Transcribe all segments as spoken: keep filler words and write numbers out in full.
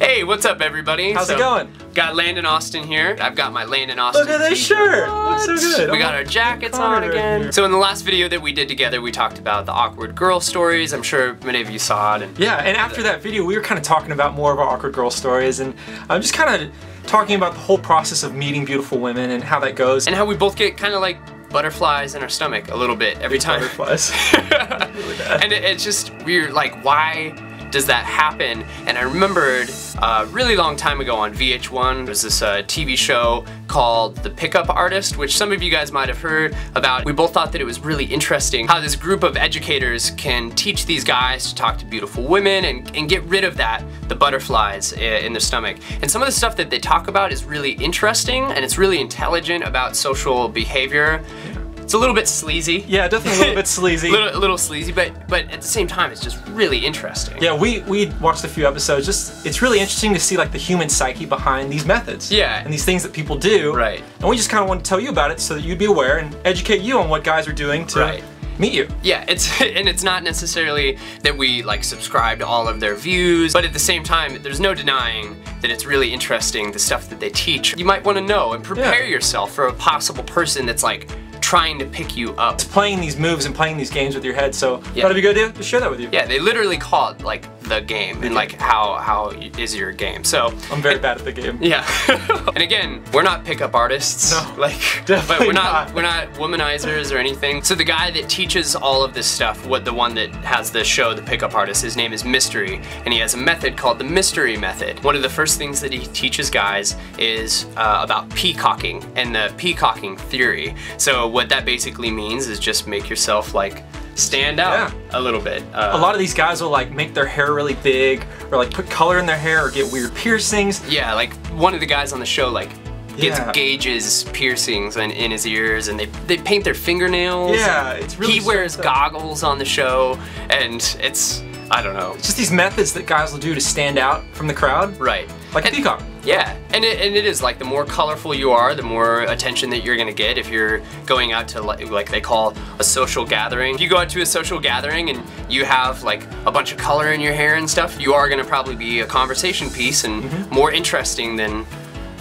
Hey, what's up, everybody? How's so, it going? Got Landon Austin here. I've got my Landon Austin Look at this shirt! Looks so good. We got our jackets on again. Right, so in the last video that we did together, we talked about the awkward girl stories. I'm sure many of you saw it. And yeah, and after that video, we were kind of talking about more of our awkward girl stories, and I'm just kind of talking about the whole process of meeting beautiful women and how that goes. And how we both get kind of like butterflies in our stomach a little bit every Big time. Butterflies. And it, it's just weird, like, why does that happen? And I remembered a uh, really long time ago on V H one, there was this uh, T V show called The Pickup Artist, which some of you guys might have heard about. We both thought that it was really interesting how this group of educators can teach these guys to talk to beautiful women and, and get rid of that, the butterflies in their stomach. And some of the stuff that they talk about is really interesting, and it's really intelligent about social behavior. It's a little bit sleazy. Yeah, definitely a little bit sleazy. A little, little sleazy, but but at the same time, it's just really interesting. Yeah, we we watched a few episodes. Just it's really interesting to see like the human psyche behind these methods. Yeah. And these things that people do. Right. And we just kind of want to tell you about it so that you'd be aware and educate you on what guys are doing to. Right. Meet you. Yeah, it's and it's not necessarily that we like subscribe to all of their views, but at the same time, there's no denying that it's really interesting the stuff that they teach. You might want to know and prepare yeah. yourself for a possible person that's like trying to pick you up. It's playing these moves and playing these games with your head, so yeah. that'd be good to share that with you. Yeah, they literally call it like the game, and like how how is your game. So I'm very and, bad at the game. Yeah. And again, we're not pickup artists. No, like definitely but we're not, not. We're not womanizers or anything. So the guy that teaches all of this stuff, what the one that has the show, The Pickup Artist, his name is Mystery, and he has a method called the Mystery Method. One of the first things that he teaches guys is uh, about peacocking and the peacocking theory. So what that basically means is just make yourself like stand out yeah. a little bit. Uh, a lot of these guys will like make their hair really big, or like put color in their hair, or get weird piercings. Yeah, like one of the guys on the show like gets yeah. gauges piercings in, in his ears, and they, they paint their fingernails. Yeah, it's really He wears stuff. goggles on the show, and it's, I don't know. It's just these methods that guys will do to stand out from the crowd. Right. Like and, a peacock. Yeah, and it, and it is like the more colorful you are, the more attention that you're gonna get if you're going out to like, like they call a social gathering. If you go out to a social gathering and you have like a bunch of color in your hair and stuff, you are gonna probably be a conversation piece and mm-hmm. more interesting than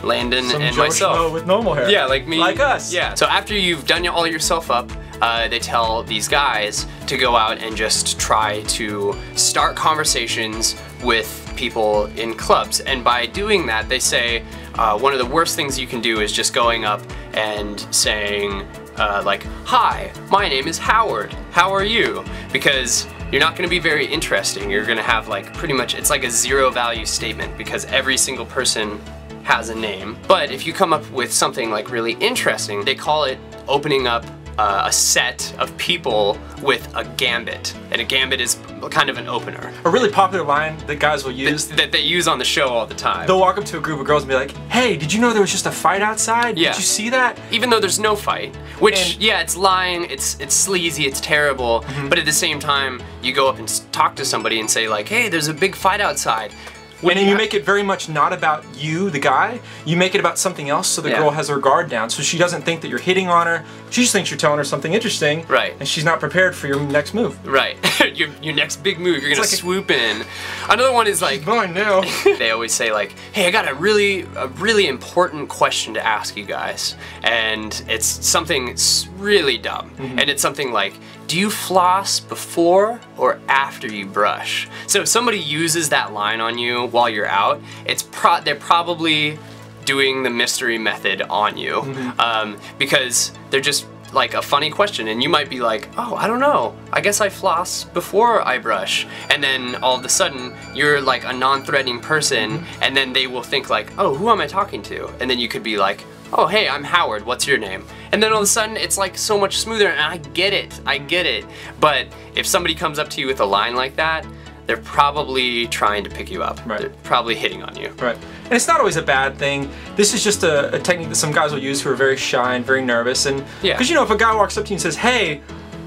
Landon Some and Joe myself. Schmo with normal hair. Yeah, like me. Like us. Yeah. So after you've done all yourself up, uh, they tell these guys to go out and just try to start conversations with people in clubs. And by doing that, they say uh, one of the worst things you can do is just going up and saying uh, like, "Hi, my name is Howard. How are you?" Because you're not gonna be very interesting. You're gonna have like pretty much, it's like a zero value statement because every single person has a name. But if you come up with something like really interesting, they call it opening up uh, a set of people with a gambit. And a gambit is kind of an opener. A really popular line that guys will use. That, that they use on the show all the time. They'll walk up to a group of girls and be like, "Hey, did you know there was just a fight outside? Yeah. Did you see that?" Even though there's no fight. Which, and yeah, it's lying, it's it's sleazy, it's terrible. Mm-hmm. But at the same time, you go up and talk to somebody and say like, "Hey, there's a big fight outside." When and then you make it very much not about you, the guy. You make it about something else, so the yeah. girl has her guard down. So she doesn't think that you're hitting on her. She just thinks you're telling her something interesting. Right. And she's not prepared for your next move. Right. your, your next big move. You're going like to swoop in. Another one is like... mine now. They always say like, "Hey, I got a really, a really important question to ask you guys." And it's something really dumb. Mm-hmm. And it's something like, "Do you floss before or after you brush?" So if somebody uses that line on you while you're out, it's pro they're probably doing the mystery method on you. Mm-hmm. um, because they're just like a funny question, and you might be like, "Oh, I don't know, I guess I floss before I brush." And then all of a sudden, you're like a non-threatening person, mm-hmm. and then they will think like, "Oh, who am I talking to?" And then you could be like, "Oh, hey, I'm Howard, what's your name?" And then all of a sudden, it's like so much smoother, and I get it, I get it. But if somebody comes up to you with a line like that, they're probably trying to pick you up. Right. They're probably hitting on you. Right. And it's not always a bad thing. This is just a, a technique that some guys will use who are very shy and very nervous. And yeah. Because you know, if a guy walks up to you and says, "Hey,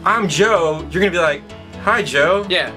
I'm Joe," you're gonna be like, "Hi, Joe." Yeah.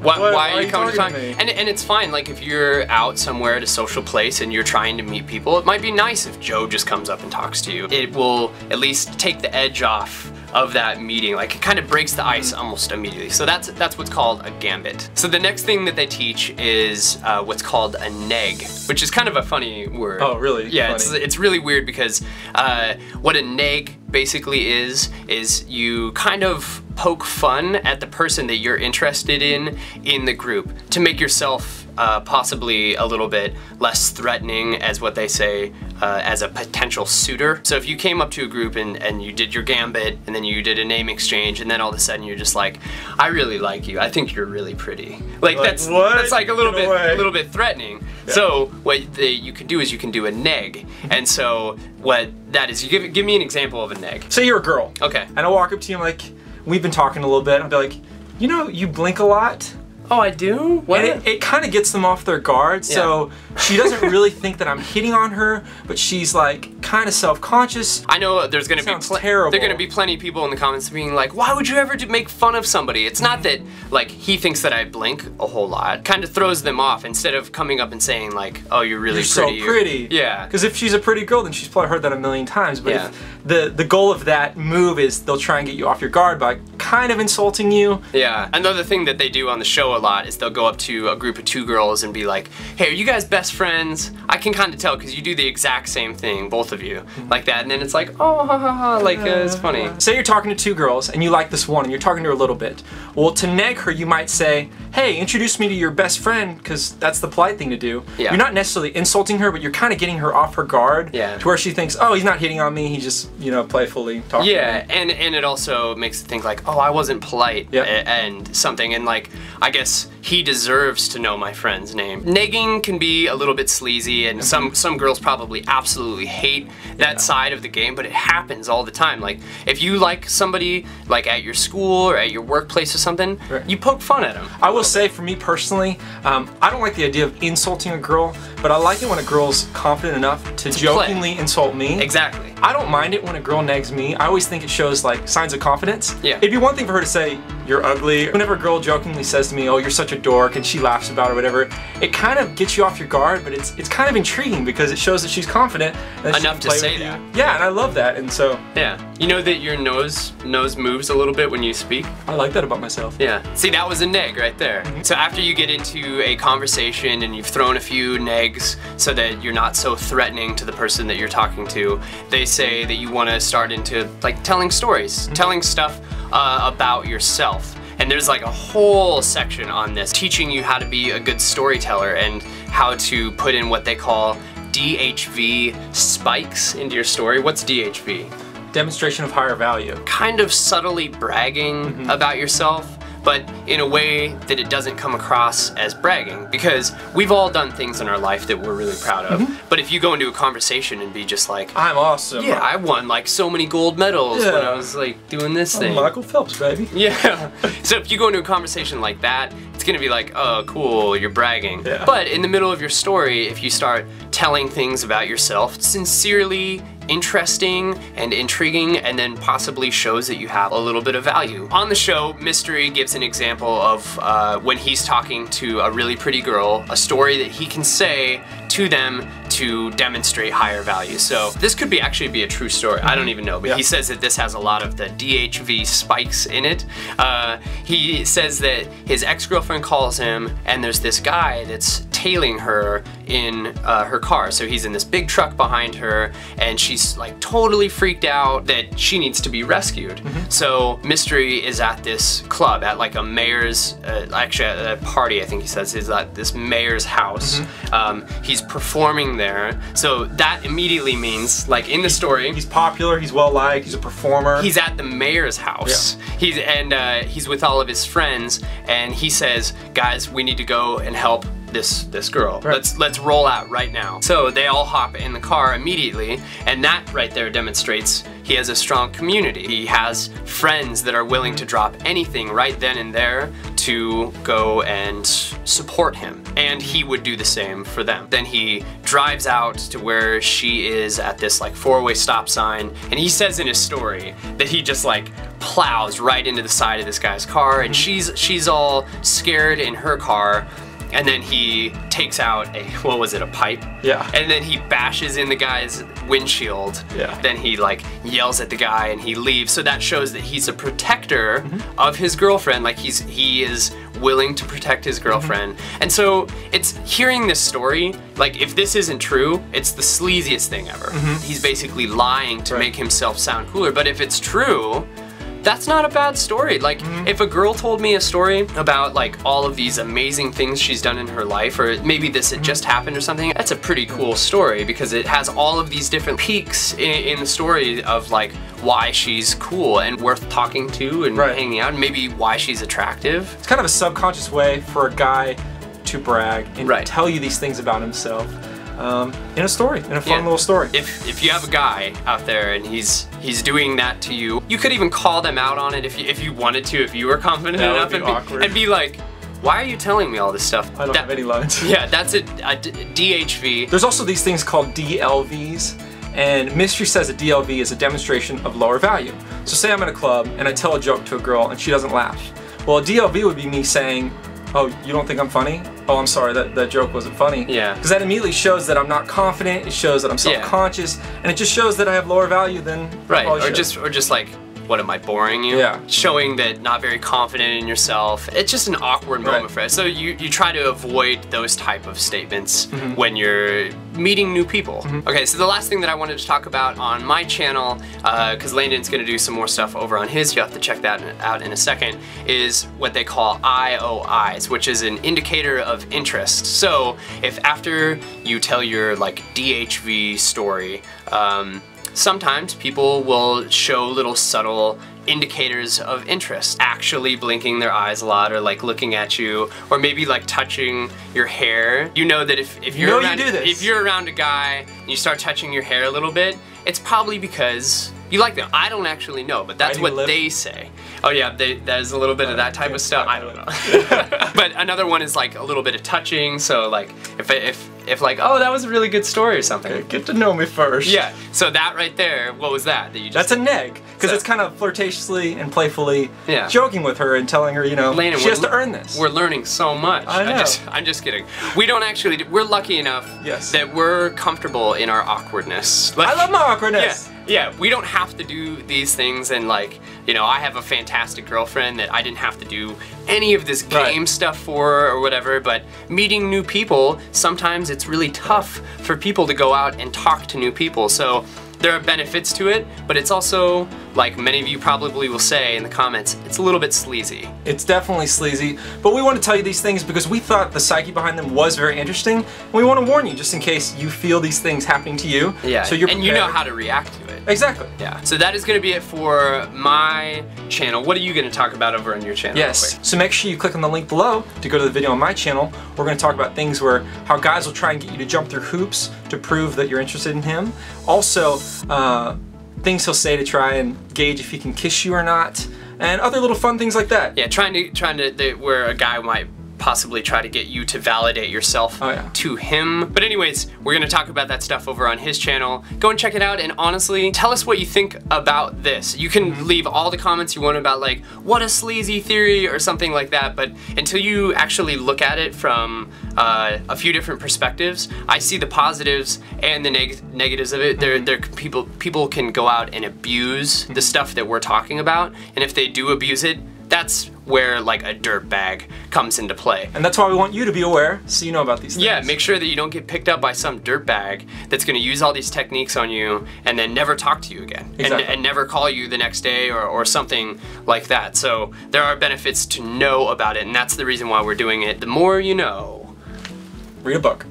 Why, what, why are you coming to talk? And, and it's fine, like if you're out somewhere at a social place and you're trying to meet people, it might be nice if Joe just comes up and talks to you. It will at least take the edge off of that meeting. Like, it kind of breaks the ice almost immediately. So that's that's what's called a gambit. So the next thing that they teach is uh, what's called a neg, which is kind of a funny word. Oh, really? Yeah, it's, it's really weird because uh, what a neg basically is, is you kind of poke fun at the person that you're interested in in the group to make yourself uh, possibly a little bit less threatening, as what they say, uh, as a potential suitor. So if you came up to a group and, and you did your gambit, and then you did a name exchange, and then all of a sudden you're just like, I really like you, I think you're really pretty. Like, like that's what? that's like a little bit a little bit threatening. Yeah. So what the, you can do is you can do a neg. And so what that is, you give, give me an example of a neg. Say you're a girl. Okay. And I'll walk up to you and like, we've been talking a little bit, and I'll be like, you know, you blink a lot. Oh, I do? What? And it, it kind of gets them off their guard, yeah. So she doesn't really think that I'm hitting on her, but she's like kind of self-conscious. I know there's going to be terrible. There're going to be plenty of people in the comments being like, why would you ever do make fun of somebody? It's not that like he thinks that I blink a whole lot. Kind of throws them off instead of coming up and saying like, oh, you're really you're pretty. So pretty. Yeah. Because if she's a pretty girl, then she's probably heard that a million times. But yeah. if the the goal of that move is they'll try and get you off your guard by kind of insulting you. Yeah. Another thing that they do on the show a lot is they'll go up to a group of two girls and be like, hey, are you guys best friends? I can kind of tell because you do the exact same thing, both of you, like that. And then it's like, oh, ha, ha, ha, like, uh, it's funny. Say you're talking to two girls and you like this one and you're talking to her a little bit. Well, to neg her, you might say, hey, introduce me to your best friend, because that's the polite thing to do. Yeah. You're not necessarily insulting her, but you're kind of getting her off her guard, yeah. to where she thinks, oh, he's not hitting on me, he just, you know, playfully talking yeah, to me. And, and it also makes it think like, oh, I wasn't polite, yep. and something, and like, I guess he deserves to know my friend's name. Negging can be a little bit sleazy, and some some girls probably absolutely hate that yeah. side of the game, but it happens all the time. Like, if you like somebody like at your school or at your workplace or something, right. you poke fun at them. I will say, for me personally, um, I don't like the idea of insulting a girl, but I like it when a girl's confident enough to, to jokingly play. insult me. Exactly. I don't mind it when a girl negs me. I always think it shows like signs of confidence. Yeah. It'd be one thing for her to say, you're ugly. Whenever a girl jokingly says to me, oh, you're such a dork, and she laughs about it or whatever, it kind of gets you off your guard, but it's it's kind of intriguing because it shows that she's confident that enough she to say that. You. Yeah, and I love that, and so. Yeah. You know that your nose nose moves a little bit when you speak? I like that about myself. Yeah. See, that was a neg right there. Mm-hmm. So after you get into a conversation and you've thrown a few negs so that you're not so threatening to the person that you're talking to, they say that you want to start into like telling stories, mm-hmm. telling stuff uh, about yourself. And there's like a whole section on this teaching you how to be a good storyteller and how to put in what they call D H V spikes into your story. What's D H V? Demonstration of higher value. Kind of subtly bragging mm-hmm. about yourself, but in a way that it doesn't come across as bragging, because we've all done things in our life that we're really proud of, mm-hmm. but if you go into a conversation and be just like, I'm awesome. Yeah, I won like so many gold medals yeah. when I was like doing this I'm thing. Michael Phelps, baby. Yeah. So if you go into a conversation like that, it's gonna be like, oh, cool, you're bragging. Yeah. But in the middle of your story, if you start telling things about yourself sincerely, interesting and intriguing, and then possibly shows that you have a little bit of value. On the show, Mystery gives an example of uh, when he's talking to a really pretty girl, a story that he can say to them to demonstrate higher value. So this could be actually be a true story. I don't even know, but yeah. he says that this has a lot of the D H V spikes in it. Uh, he says that his ex-girlfriend calls him, and there's this guy that's tailing her in uh, her car. So he's in this big truck behind her, and she's like totally freaked out that she needs to be rescued. Mm-hmm. So Mystery is at this club, at like a mayor's, uh, actually at a party, I think he says, is at this mayor's house. Mm-hmm. um, he's performing there, so that immediately means, like in the story, he's popular, he's well-liked, he's a performer. He's at the mayor's house. Yeah. He's and uh, he's with all of his friends, and he says, guys, we need to go and help this this girl. Right. Let's let's roll out right now. So they all hop in the car immediately, and that right there demonstrates he has a strong community. He has friends that are willing to drop anything right then and there to go and support him. And he would do the same for them. Then he drives out to where she is at this like four-way stop sign, and he says in his story that he just like plows right into the side of this guy's car, and she's she's all scared in her car. and then he takes out a, what was it, a pipe? Yeah. And then he bashes in the guy's windshield. Yeah. Then he like yells at the guy and he leaves. So that shows that he's a protector mm-hmm. of his girlfriend. Like he's he is willing to protect his girlfriend. Mm-hmm. And so it's hearing this story, like if this isn't true, it's the sleaziest thing ever. Mm-hmm. He's basically lying to right. make himself sound cooler. But if it's true, that's not a bad story. Like, mm-hmm. if a girl told me a story about like all of these amazing things she's done in her life, or maybe this had just happened or something, that's a pretty cool story because it has all of these different peaks in, in the story of like why she's cool and worth talking to and right. hanging out, and maybe why she's attractive. It's kind of a subconscious way for a guy to brag and right. tell you these things about himself. Um, in a story, in a fun yeah. little story. If if you have a guy out there and he's he's doing that to you, you could even call them out on it if you if you wanted to, if you were confident that enough, would be and, awkward. Be, and be like, why are you telling me all this stuff? I don't that, have any lines. Yeah, that's a, a D H V. There's also these things called D L Vs, and Mystery says a D L V is a demonstration of lower value. So say I'm in a club and I tell a joke to a girl and she doesn't laugh. Well, a D L V would be me saying, oh, you don't think I'm funny? Oh, I'm sorry, that, that joke wasn't funny. Yeah. Because that immediately shows that I'm not confident, it shows that I'm self-conscious, yeah. and it just shows that I have lower value than right. Or should. just or just like, what, am I boring you? Yeah. Showing that not very confident in yourself. It's just an awkward moment right. for us. So you, you try to avoid those type of statements mm-hmm. when you're meeting new people. Mm-hmm. Okay, so the last thing that I wanted to talk about on my channel, because uh, Landon's going to do some more stuff over on his, you'll have to check that out in a second, is what they call I O Is, which is an indicator of interest. So if after you tell your like D H V story, um, sometimes people will show little subtle indicators of interest, actually blinking their eyes a lot, or like looking at you, or maybe like touching your hair. You know that if, if you're around, you do this. if you're around a guy and you start touching your hair a little bit, it's probably because you like them. I don't actually know, but that's what they say. Oh yeah, they, there's a little bit uh, of that type yeah, of stuff. I don't know. But another one is like a little bit of touching. So like if if if like, oh, that was a really good story or something. Okay, get to know me first. Yeah. So that right there, what was that? That you just. That's a neg, because so. it's kind of flirtatiously and playfully yeah. joking with her and telling her, you know, Landon, she has to earn this. We're learning so much. I know. I just, I'm just kidding. We don't actually. Do, we're lucky enough yes. that we're comfortable in our awkwardness. Like, I love my awkwardness. Yeah. Yeah, we don't have to do these things, and like, you know, I have a fantastic girlfriend that I didn't have to do any of this game right. stuff for or whatever, but meeting new people, sometimes it's really tough for people to go out and talk to new people. So there are benefits to it, but it's also, like many of you probably will say in the comments, it's a little bit sleazy. It's definitely sleazy, but we want to tell you these things because we thought the psyche behind them was very interesting, and we want to warn you just in case you feel these things happening to you. Yeah, so you're prepared. And you know how to react to it. Exactly. Yeah. So that is going to be it for my channel. What are you going to talk about over on your channel? Yes. So make sure you click on the link below to go to the video on my channel. We're going to talk about things where how guys will try and get you to jump through hoops to prove that you're interested in him. Also, uh, things he'll say to try and gauge if he can kiss you or not, and other little fun things like that. Yeah, trying to trying to they, where a guy might possibly try to get you to validate yourself oh, yeah. to him. But anyways, we're gonna talk about that stuff over on his channel. Go and check it out, and honestly, tell us what you think about this. You can mm-hmm. leave all the comments you want about like, what a sleazy theory or something like that, but until you actually look at it from uh, a few different perspectives, I see the positives and the neg negatives of it. Mm-hmm. There, there, people, people can go out and abuse mm-hmm. the stuff that we're talking about, and if they do abuse it, that's where like a dirt bag comes into play. And that's why we want you to be aware, so you know about these things. Yeah, make sure that you don't get picked up by some dirt bag that's gonna use all these techniques on you and then never talk to you again. Exactly. And, and never call you the next day or, or something like that. So there are benefits to know about it, and that's the reason why we're doing it. The more you know. Read a book.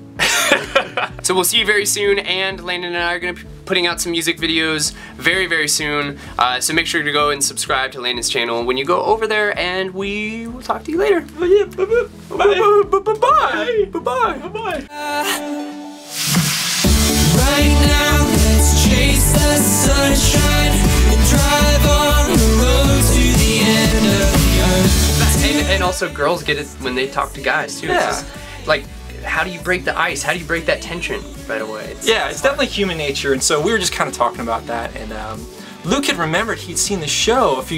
So we'll see you very soon, and Landon and I are gonna be putting out some music videos very, very soon. Uh, so make sure to go and subscribe to Landon's channel when you go over there, and we will talk to you later. Bye. Bye. Bye. Bye. Bye. Right now, let's chase the sunshine and drive on the road to the end of the earth. And, and also, girls get it when they talk to guys too. Yeah. It's just, like. How do you break the ice? How do you break that tension right away? It's, yeah, it's definitely human nature, and so we were just kind of talking about that, and um, Luke had remembered he'd seen the show a few years